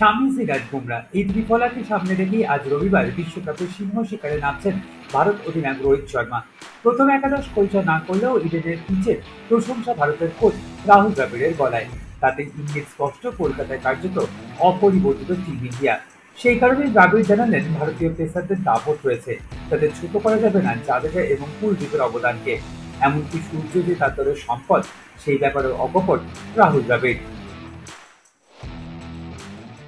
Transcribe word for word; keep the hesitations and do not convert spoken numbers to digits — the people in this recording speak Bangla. সামনে সিরাজ বুমরা। এই বিফলাকে সামনে রেখেই আজ রবিবার বিশ্বকাপের সিংহ শিকারে নামছেন ভারত অধিনায়ক রোহিত শর্মা। প্রথম একাদশ পরিচয় না করলেও ইডেনের পিচের প্রশংসা ভারতের কোচ রাহুল দ্রাবিড়ের গলায়। তাতে ইঙ্গিত স্পষ্ট, কলকাতায় কার্যত অপরিবর্তিত টিম ইন্ডিয়া। সেই কারণে দ্রাবিড় জানালেন, ভারতীয় পেসারদের দাপট রয়েছে, তাদের ছোট করা যাবে না জাদেজা এবং কুলদীপের অবদানকে। এমনকি সূর্য যে তার দলের সম্পদ, সেই ব্যাপারে অকপট রাহুল দ্রাবিড়।